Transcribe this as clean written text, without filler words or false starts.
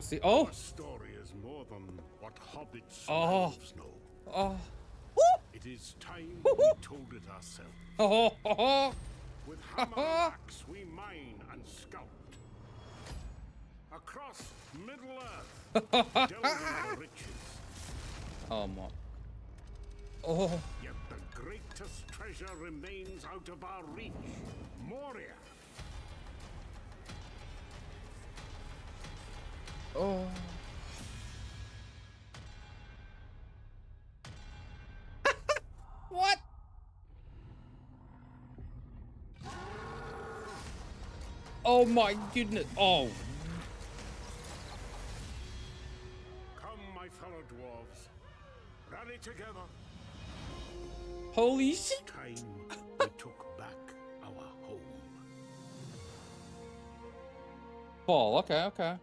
What's the oh? Story is more than what hobbits know. Oh. Oh. It is time we told it ourselves. Oh. Oh. Oh. With hammer and axe we mine and scout across Middle Earth, delving for riches. Oh my. Oh. Yet the greatest treasure remains out of our reach. Moria. Oh. What? Oh my goodness. Oh. Come, my fellow dwarves. Rally together. Holy shit. Time we took back our home. Ball, okay, okay.